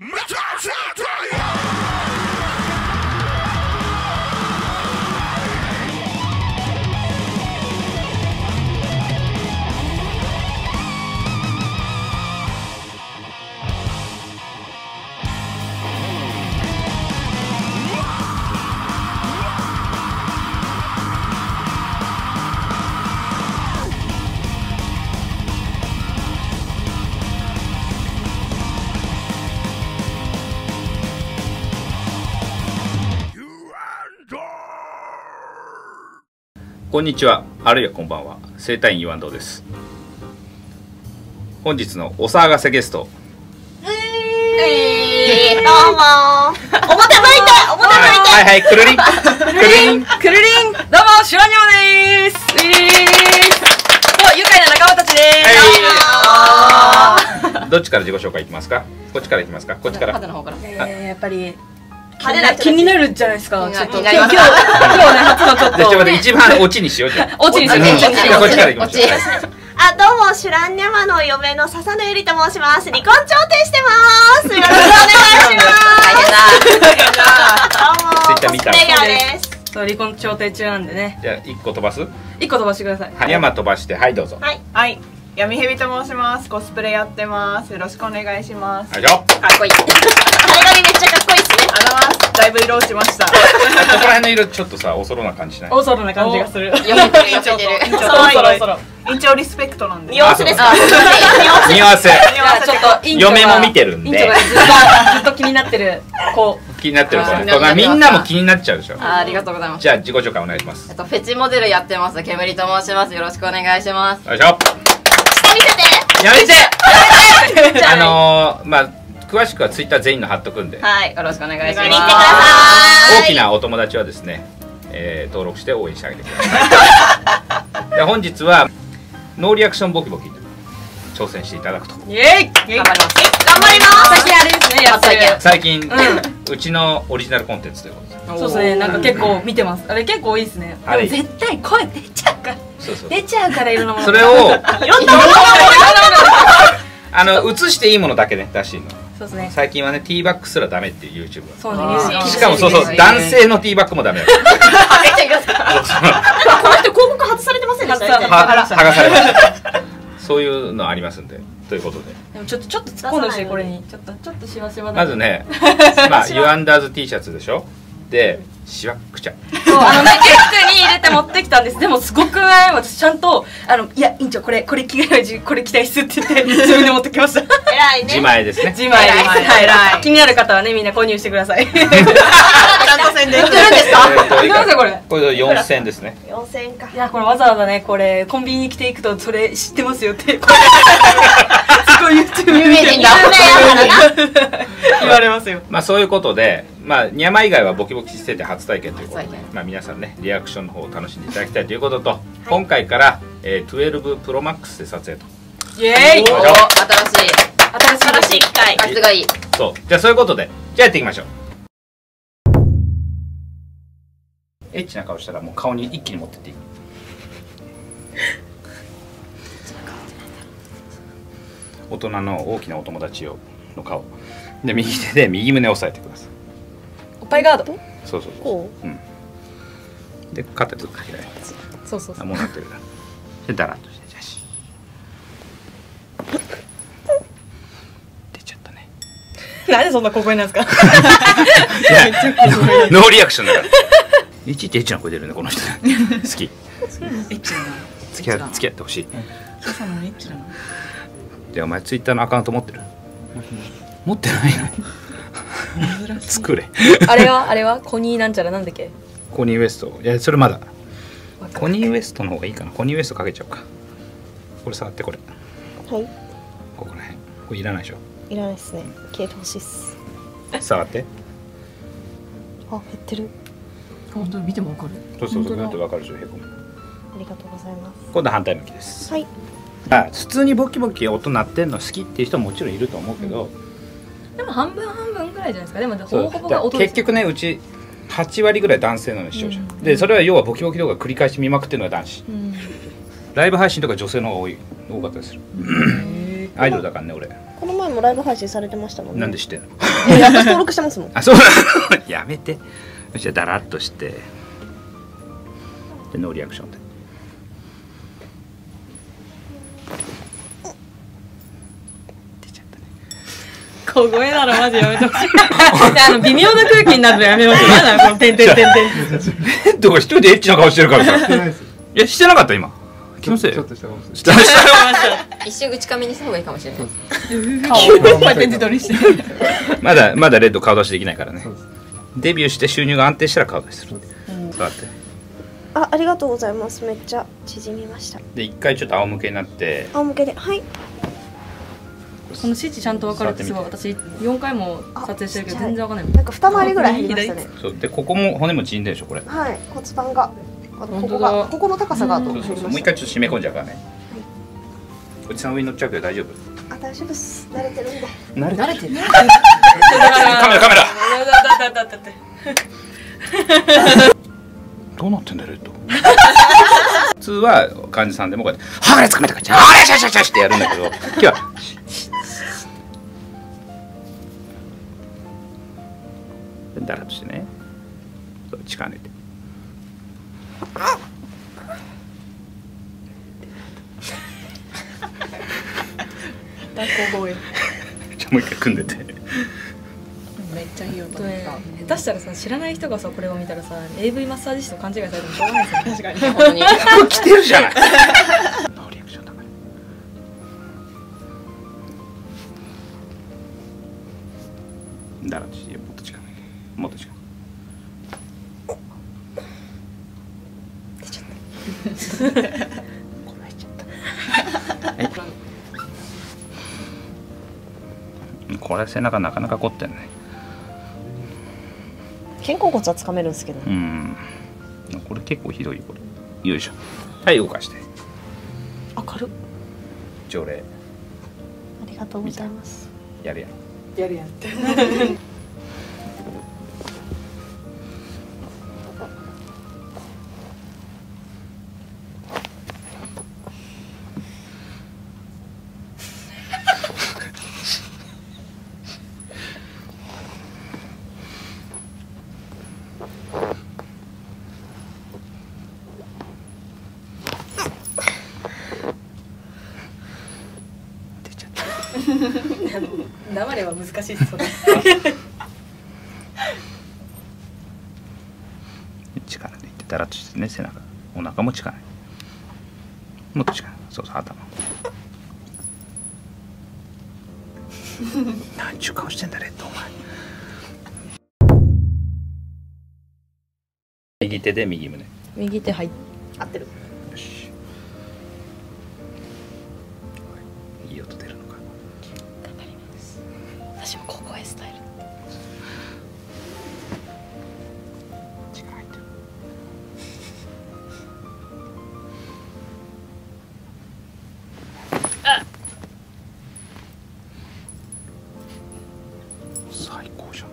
こんにちは、あるいはこんばんは。整体院岩堂です。本日のお騒がせゲスト、どうもおもたまいた、おもたまいた、はいはい、くるりんくるりん、どうもシュラニョウです。もう愉快な仲間たちです。どっちから自己紹介いきますか？こっちからいきますか？こっちから、やっぱり気になるじゃないですか。ちょっと今日ね、初のちょっと。じゃあちょっと待って、一番オチにしよう。オチにしよう。こっちからいきましょう。あ、どうもシュランニャマの嫁の笹野ゆりと申します。離婚調停してます。よろしくお願いします。どうもメガです。そう、離婚調停中なんでね。じゃあ一個飛ばす？一個飛ばしてください。ニャマ飛ばして、はいどうぞ。はい。闇ヘビと申します。コスプレやってます。よろしくお願いします。はいよ。かっこいい。最後にめっちゃかっこいいですね。あざます。だいぶ色落ちました。ここら辺の色ちょっとさ、おそろな感じしない？おそろな感じがする。読めてる、院長リスペクトなんで。ニュアンスですか？ニュアンス。嫁も見てるんで。ずっと気になってる子。気になってる子ね。みんなも気になっちゃうでしょ。ありがとうございます。じゃあ自己紹介お願いします。フェチモデルやってます。煙と申します。よろしくお願いします。よいしょ。やめて。まあ詳しくはツイッター全員の貼っとくんで、はいよろしくお願いします。大きなお友達はですね、登録して応援してあげてください。で本日はノーリアクションボキボキ挑戦していただくと。イエイ。頑張ります。頑張ります。最近あれですね、やっ最近うちのオリジナルコンテンツということで。そうですね、なんか結構見てます。あれ結構多いですね。あれ絶対声出ちゃうから。出ちゃうからいろんなもの。それを映していいものだけね出していいの。そうですね。最近はねティーバッグすらダメっていう YouTube。そうね。しかもそうそう男性のティーバッグもダメ。めっちゃいますか。この人広告外されてませんでした。剥がされました。そういうのありますんでということで。でもちょっと突っ込んでほしいこれに。ちょっとしわしわ。まずね、まあユアンダーズ T シャツでしょ。でしわくちゃ。そうリュックに入れて持ってきたんです。でもすごくない？私ちゃんといや院長これ着替えるこれ着たいっすって言って自分で持ってきました。偉いね。自前ですね。自前です。はい偉い。気になる方はねみんな購入してください。ちゃんと宣伝してるんですか？いかがですかこれ？これ4000ですね。4000か。いやこれわざわざねこれコンビニに来ていくとそれ知ってますよって。すごい YouTube 有名人だ。言われますよ。まあそういうことで。まあ、ニャマ以外はボキボキしてて初体験ということで、まあ、皆さんねリアクションの方を楽しんでいただきたいということと、はい、今回から、12 Pro Max で撮影とイエーイ新しい機械質がいいそうじゃあそういうことでじゃあやっていきましょう。エッチな顔したらもう顔に一気に持ってっていい大人の大きなお友達の顔で右手で右胸を押さえてください。パイガード。そうそうそう。うん。で肩とか開いて。そうそうそう。もうなってるから。でダラッとしてじゃし。出ちゃったね。なんでそんな小声なんですか。ノーリアクションだから。いちいちエッチな声出るねこの人。好き。エッチな。付き合ってほしい。笹野エッチなの。でお前ツイッターのアカウント持ってる？持ってないの。作れあれはコニーなんちゃらなんだっけコニーウエストいやそれまだコニーウエストの方がいいかなコニーウエストかけちゃおうかこれ触ってこれはいここら辺これいらないでしょいらないですね消えてほしいっす触ってあ減ってる本当に見てもわかるそうだとわかるでしょへこむありがとうございます今度反対向きですはい普通にボキボキ音鳴ってんの好きっていう人ももちろんいると思うけどでも半分半分ぐらいじゃないですか。でもほぼほぼが音です。結局ねうち8割ぐらい男性なの視聴者。でそれは要はボキボキ動画繰り返し見まくってるのは男子。ライブ配信とか女性の方が多かったりする。アイドルだからね俺。この前もライブ配信されてましたもんね。なんで知ってんの？いや、私登録してますもん。あ、そうなの。やめて。そしたらダラッとしてでノーリアクションで。小声ならマジやめてほしい。微妙な空気になるのやめましょう。まだこの点点点点。どこ一人でエッチな顔してるからさ。いやしてなかった今。気のせい。ちょっとしたかもしれない。一瞬口かみにした方がいいかもしれない。まだレッド顔出しできないからね。デビューして収入が安定したら顔出しする。ありがとうございます。めっちゃ縮みました。で一回ちょっと仰向けになって。仰向けではい。この指示ちゃんと分かるってすごい。私4回も撮影してるけど全然分かんない。なんか二回りぐらい入りましたね。そうでここも骨も縮んでるでしょこれ。はい骨盤がここの高さがもう一回ちょっと締め込んじゃうからね。おじさん上に乗っちゃうけど大丈夫？あ大丈夫です慣れてるんで。慣れてる。カメラ。どうなってんだよレッド。普通は患者さんでもこうやって剥がれつかめたかじゃあれシャシャシャシャってやるんだけど今日は。だらっとしてね、そう力抜いて。じゃもう一回組んでて。めっちゃいいよ。下手したらさ、知らない人がさ、これを見たらさ、AV マッサージ師と勘違いされてもしょうがないですよ。確かに。これ着てるじゃない。ノーリアクションだから。だらっとしてよ。もっと近く。出ちゃった。こらえちゃった。これ背中なかなか凝ってんね。肩甲骨はつかめるんですけど。うん。これ結構ひどいよこれ。よいしょ。はい動かして。明る。条例。ありがとうございます。やるやんって。黙れは難しいです。力抜いてだらっとしてね、背中、お腹も力。もっと力、そうそう、頭。なんちゅう顔してんだレッドお前。右手で右胸。右手はい、合ってる。よし。いい音出るのか。私も高校へスタイル。力入ってる。最高じゃん。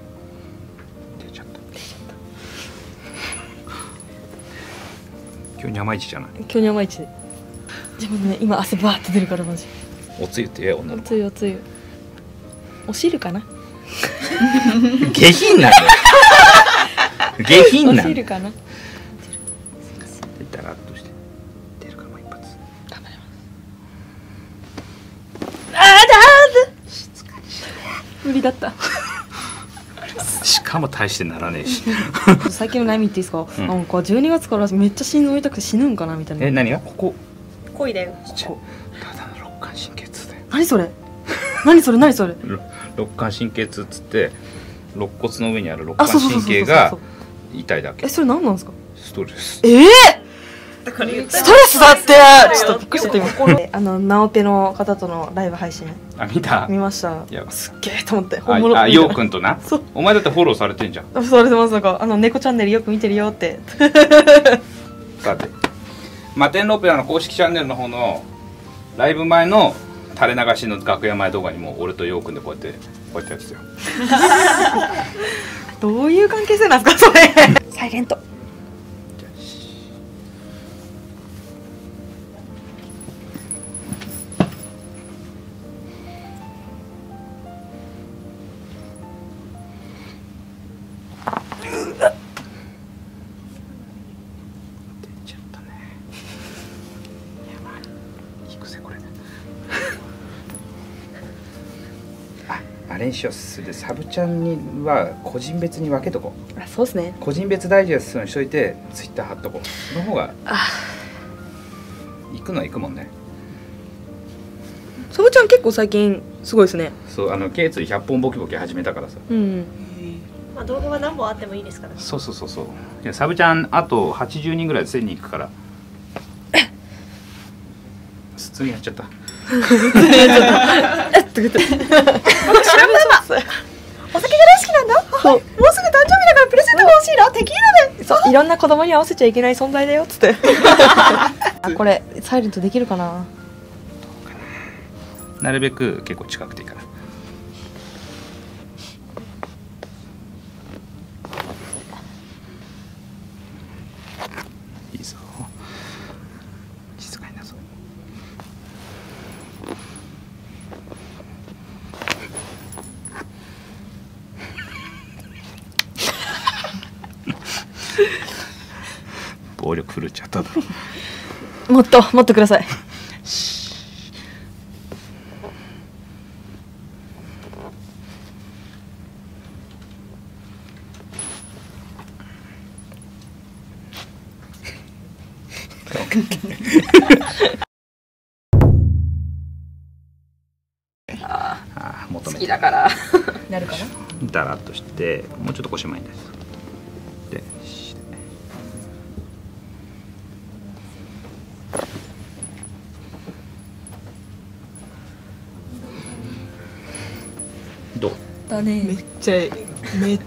出ちゃった。今日山一じゃない。でもね、今汗バーって出るからマジ。おつゆって言えよ女の子。おつゆ。お汁かな。下品なんだよ。下品なんだよ。お汁かな。ダラッとして出るかも一発。頑張ります。静かにして。無理だった。しかも大してならねえし。最近の悩みっていいですか。なんか12月からめっちゃ心臓痛くて死ぬんかなみたいな。え、何が？ここ。恋だよ。ただの肋間神経痛だよ。何それ。肋間神経痛っつって肋骨の上にある肋間神経が痛いだけ。え、それ何なんですか？ストレス。ストレスだって。ちょっとびっくりしちゃった今。ナオペの方とのライブ配信。あ、見ました。いや、すっげえと思って。あ、ようくんとな。お前だってフォローされてんじゃん。されてます。なんか猫チャンネルよく見てるよって。さて、マテンロペラの公式チャンネルの方のライブ前の垂れ流しの楽屋前動画にも俺とようくんでこうやってやつよ。どういう関係性なんですかそれ。サイレント。練習をするサブチャンには個人別に分けとこう。あ、そうですね。個人別ダイジェストにしといてツイッター貼っとこう。その方が行くのは行くもんね。サブチャン結構最近すごいですね。そう、K2 100本ボキボキ始めたからさ。うん。まあ動画は何本あってもいいですからね。そうそうそうそう。いやサブチャンあと80人ぐらいで1000人行くから。普通にやっちゃった。私お酒が大好きなんだ。もうすぐ誕生日だからプレゼントが欲しいな。テキーラで。いろんな子供に合わせちゃいけない存在だよっつって。これサイレントできるかな。なるべく結構近くていいかな。いいぞ。静かになぞ。暴力振るっちゃっただろ。もっとください。好きだからなるかな。だらっとしてもうちょっと腰前に出す。で、どう？だね。めっ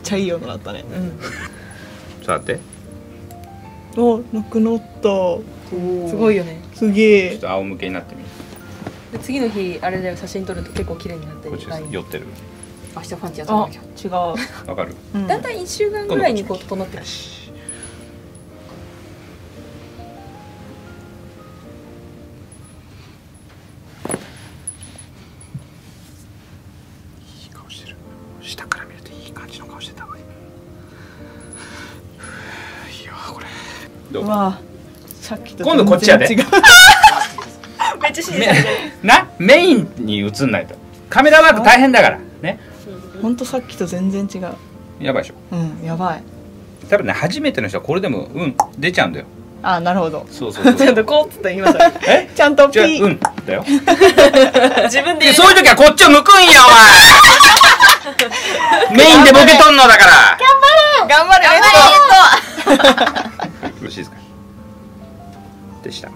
ちゃいい音だったね。うん。ちょっと待って。あ、なくなった。すごいよね。すげえ。ちょっと仰向けになってみる。で次の日あれだよ、写真撮ると結構綺麗になってる。寄ってる。明日ファンチやったんだけど。違う。わかる。だんだん一週間ぐらいにこう整ってる。いい顔してる。下から見るといい感じの顔してた。いやこれ。どう？うわ。今度こっちやで。めっちゃ静かなメインに映んないとカメラワーク大変だからね。本当さっきと全然違う。やばいでしょ。うん、やばい。多分ね、初めての人はこれでもうん出ちゃうんだよ。あ、なるほど。そうそうそう。ちゃんとこうっつって言いました。え、ちゃんとピーうんだよ。自分で。そういう時はこっちを向くんよお前。メインでボケとんのだから。頑張れ。頑張れ。よろしいですか。でした。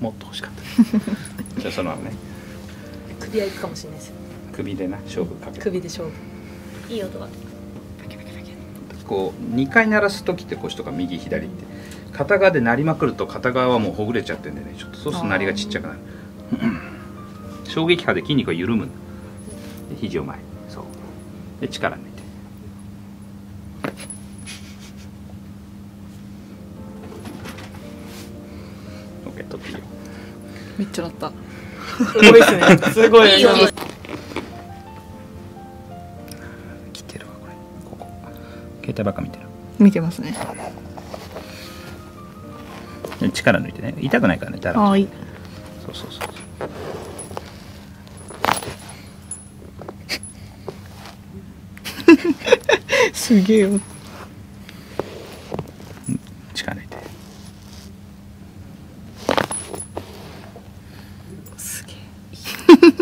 もっと欲しかった。じゃあそのままね。首はいくかもしれないですよ。首でな、勝負かけ。首で勝負。いい音が。こう2回鳴らす時って腰とか右左って。片側で鳴りまくると片側はもうほぐれちゃってるんでね、ちょっとそうすると鳴りがちっちゃくなる。衝撃波で筋肉が緩む。で肘を前、そう。で力抜いて。オッケー、取っていいよ。めっちゃ鳴った。すごいですね。すごい。来てるわこれ。ここ。携帯ばっか見てる。見てますね。力抜いてね、痛くないからね、だら。はい。そうそうそう。すげえよ。力抜いて。すげえ。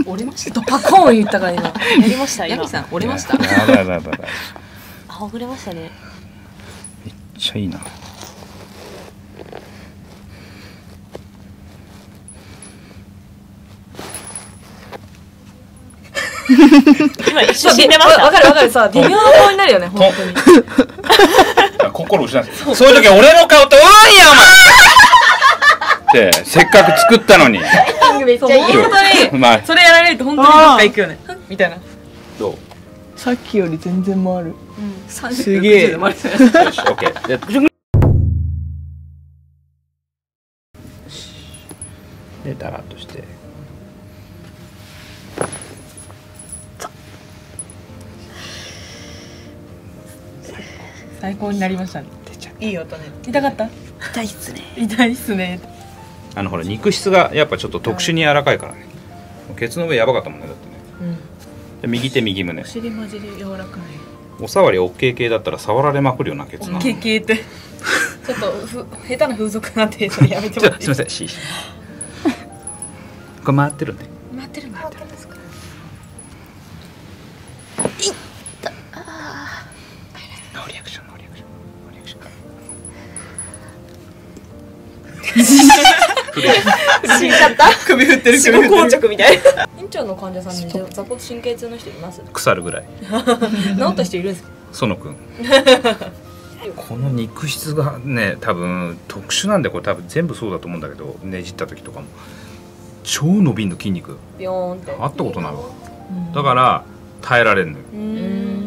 折れました。パコーン言ったから今。やりました。ヤミさん折れました。あ、ほぐれましたね。めっちゃいいな。今一瞬死んでました。わかるわかるさ、微妙な顔になるよね、本当に。心失う。そういう時は俺の顔とうんやお前。ってせっかく作ったのに。めっちゃいいことに。それやられると本当にどっか行くよね。みたいな。どう？さっきより全然回る。すげえ。よし、オッケー。でだらっとして。最高になりましたね。いい音ね。痛かった？痛いっすね。痛いっすね。ほら肉質がやっぱちょっと特殊に柔らかいからね。ケツの上やばかったもんねだってね。うん、右手右胸。お尻まじり柔らかい。おさわり OK 系だったら触られまくるようなケツな。OK 系ってちょっと下手な風俗なんてやめてもらって。すみません。これ回ってるね。回ってる回ってるんですか。いった。ノーリアクション。死んじゃった。首振ってる。死後硬直みたいな。院長の患者さんに座骨神経痛の人います？腐るぐらい。治った人いるんですか？園君。この肉質がね、多分特殊なんで、これ多分全部そうだと思うんだけど、ねじった時とかも超伸びんの筋肉。ビヨーンって。あったことないわ。だから耐えられんのよ。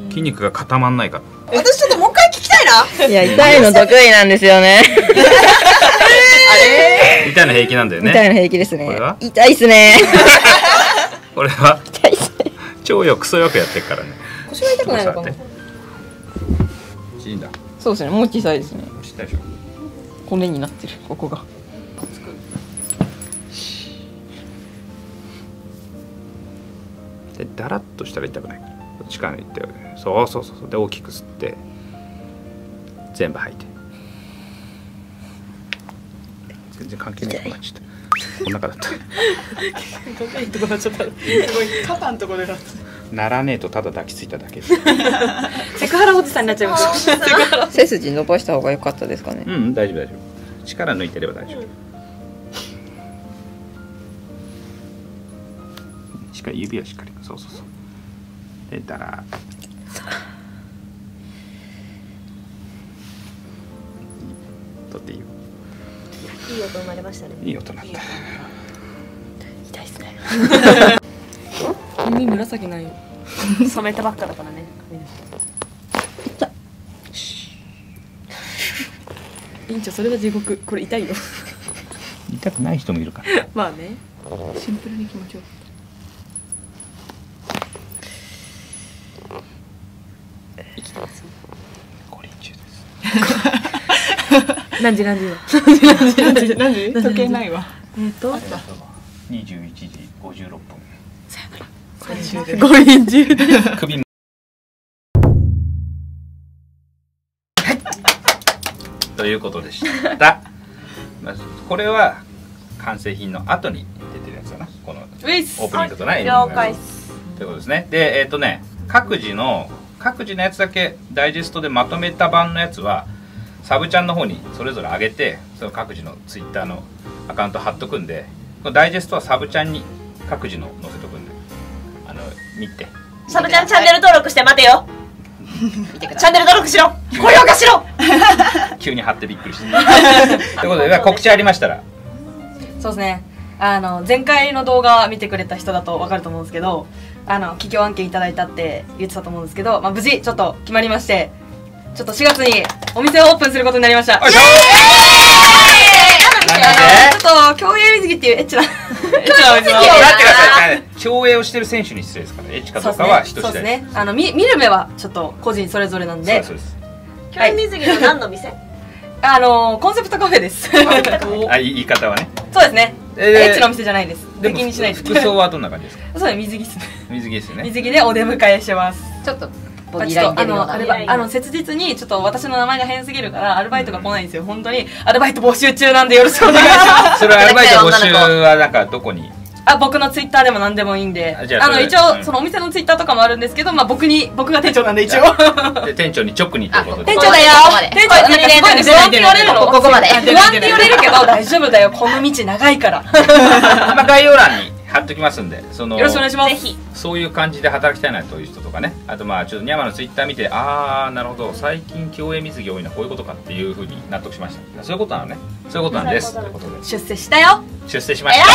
筋肉が固まんないから。私ちょっともう一回聞きたいな。いや痛いの得意なんですよね。痛いの平気なんだよね。痛いの平気ですね。これは痛いっすね。これは痛いっすね。超よくそよくやってるからね。腰が痛くないのかな。いいんだ。そうですね。もう小さいですね。小さいでしょ。骨になってるここが。でだらっとしたら痛くない。力抜いて、そうそうそうそうで大きく吸って全部吐いて。全然関係ないとこになっちゃった。この中だった。関係ないとこになっちゃった。すごい肩のとこでなった。ならねえとただ抱きついただけ。セクハラおじさんになっちゃいました。背筋伸ばした方が良かったですかね。うん大丈夫大丈夫。力抜いてれば大丈夫。しっかり指はしっかり。そうそうそう。でだら。取っていいよ。いい音生まれましたね。いい音なった。痛いですね。耳紫ないよ。染めたばっかだからね。痛っ。院長それは地獄。これ痛いよ。痛くない人もいるから。まあね。シンプルに気持ちよかった。生きてます。五輪中です。何時何時何時時計ないわ。21時56分。さよなら。五輪中です。首も。ということでした。まずこれは完成品の後に出てるやつだな。このオープニングとない。了解です。ということですね。で各自のやつだけダイジェストでまとめた版のやつは。サブちゃんの方にそれぞれ上げて、その各自のツイッターのアカウント貼っとくんで、このダイジェストはサブちゃんに各自の載せとくんで、見て。サブちゃんチャンネル登録して待てよ。見てください。チャンネル登録しろ。高評価しろ。急に貼ってびっくりした。ということで告知ありましたら。そうですね。前回の動画見てくれた人だとわかると思うんですけど、企業案件いただいたって言ってたと思うんですけど、まあ無事ちょっと決まりまして。ちょっと4月にお店をオープンすることになりました。ちょっと競泳水着っていうエッチな。競泳をしてる選手に失礼ですから、エッチかどうかは人次第です。そうですね。見る目はちょっと個人それぞれなんで。競泳水着の何の店？コンセプトカフェです。言い方はね。そうですね。エッチのお店じゃないです。でも服装はどんな感じですか？そうです、水着ですね。水着ですね。水着でお出迎えしてます。ちょっと。ちょっと切実にちょっと私の名前が変すぎるからアルバイトが来ないんですよ。本当にアルバイト募集中なんでよろしくお願いします。それアルバイト募集はなんかどこに？僕のツイッターでも何でもいいんで、一応そのお店のツイッターとかもあるんですけど、まあ僕が店長なんで一応。店長に直にってことで。店長だよ。店長なんかすごい不安って言われるの。ここまで。不安って言われるけど大丈夫だよ。この道長いから。まあ概要欄に。貼っときますんで、よろしくお願いします。そういう感じで働きたいなという人とかね、あとまあちょっとニャマのツイッター見て、ああなるほど、最近競泳水着多いのはこういうことかっていうふうに納得しました。そういうことなのね。そういうことなんです。出世したよ。出世しました。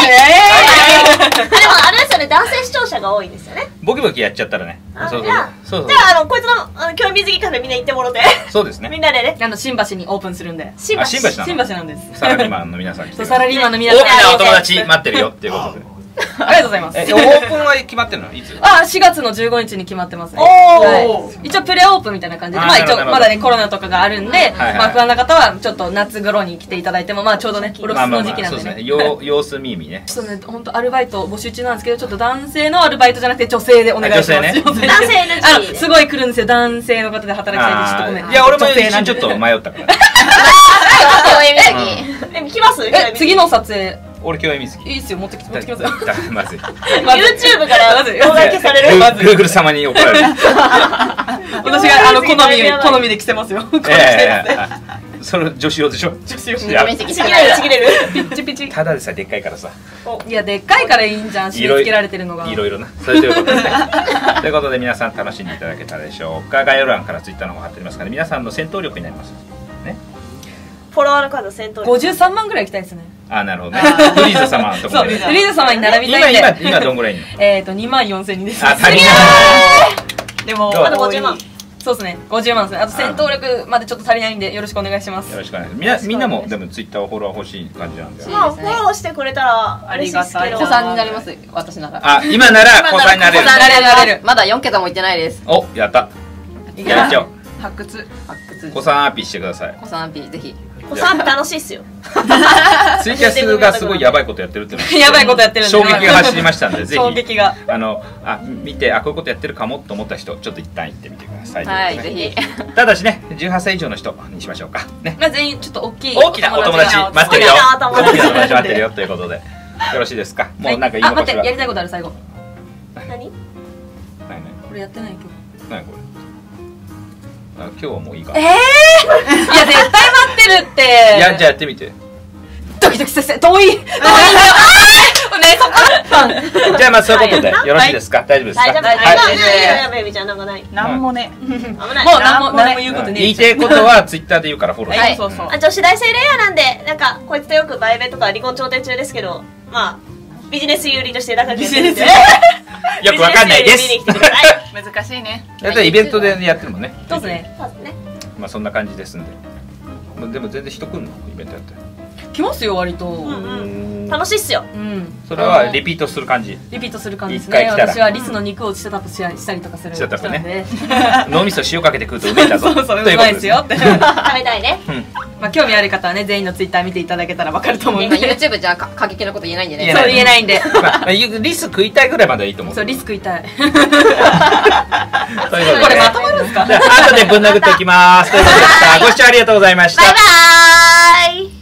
でもあれですよね、男性視聴者が多いんですよね。ボキボキやっちゃったらね。そうそう。じゃあこいつの競泳水着カフェみんな行ってもろて。そうですね。みんなでね、新橋にオープンするんで。新橋なんです。サラリーマンの皆さん。サラリーマンの皆さん。大きなお友達待ってるよっていうことで。ありがとうございます。オープンは決まってるの？いつ？あ、4月の15日に決まってますね。一応プレオープンみたいな感じで、まあ一応まだねコロナとかがあるんで、まあ不安な方はちょっと夏頃に来ていただいても、まあちょうどねおろすの時期なんでね。様子見みね。ちょっとね本当アルバイト募集中なんですけど、ちょっと男性のアルバイトじゃなくて女性でお願いします。男性のすごい来るんですよ、男性の方で働きたいんでちょっとごめん。いや俺も一瞬ちょっと迷ったから。来ます？次の撮影。俺今日水木いいですよ、持ってきてきますよ。まず YouTube から動画消される。Google 様に怒られる。私が好みで着てますよ。その女子用でしょ。女子用。ちぎれる。ピッチピチ。ただでさでっかいからさ。いやでっかいからいいんじゃん。締め付けられてるのが。いろいろな。ということで。ということで皆さん楽しんでいただけたでしょうか。概要欄から Twitter の方貼っておりますから皆さんの戦闘力になります。ね。フォロワーの数戦闘力。53万ぐらいいきたいですね。あ、なるほどね。フリーザ様のところで。フリーザ様に並びたいんで。今どんぐらいいんの？24,000人です。あ、足りない。でもあと50万。そうですね。50万ですね。あと戦闘力までちょっと足りないんでよろしくお願いします。よろしくお願いします。みんなもでもツイッターをフォロー欲しい感じなんで。まあフォローしてくれたらありがたい。子さんになります。私なら。あ、今なら子さんになれる。まだ4桁もいってないです。お、やった。やっちゃおう。発掘。子さんアピしてください。子さんアピぜひ。子さん楽しいっすよ。ツイキャスがすごいやばいことやってるっていうのやばいことやってるんで衝撃が走りましたんでぜひ衝撃が見てこういうことやってるかもと思った人ちょっと一旦行ってみてください。はい、ぜひ。ただしね18歳以上の人にしましょうかね。まあ全員ちょっと大きなお友達待ってるよ。大きなお友達待ってるよということでよろしいですか。もうなんか今こそやりたいことある最後。何？これやってない今日。何これ？今日はもういいか。いや絶対待ってるって。いやじゃあやってみて。ドキドキさせ遠い。ねそこ。じゃあまあそういうことでよろしいですか。大丈夫ですか。大丈夫。ベビちゃんなんかない。なんもね。危ない。もうなんも言うことね。言いたいことはツイッターで言うからフォロー。はい。そうそう。女子大生レイヤーなんでなんかこいつとよく売名とか離婚調停中ですけどまあビジネス有利として仲良くしてるんで。よくわかんないです。難しいね。だってイベントでやってるもんね。そうですね。まあそんな感じですんで。でも全然人来んのイベントやって。来ますよ割と。楽しいっすよ。それはリピートする感じ。リピートする感じですね。私はリスの肉をしたたとしたりとかする。したたとね。脳みそ塩かけて食うとうめえだぞ。そうそう。うまいですよ。食べたいね。まあ興味ある方はね全員のツイッター見ていただけたらわかると思うんで YouTube じゃ過激なこと言えないんでね。そう言えないんでリス食いたいぐらいまでいいと思う。そうリス食いたい。これまとまるんですか。後でぶん殴っておきます。ということでした。ご視聴ありがとうございました。バイバーイ。